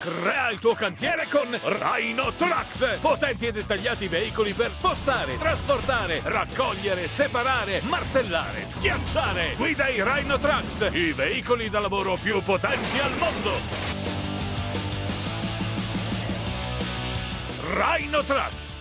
Crea il tuo cantiere con Rhino Trucks! Potenti e dettagliati veicoli per spostare, trasportare, raccogliere, separare, martellare, schiacciare! Guida i Rhino Trucks, i veicoli da lavoro più potenti al mondo! Rhino Trucks!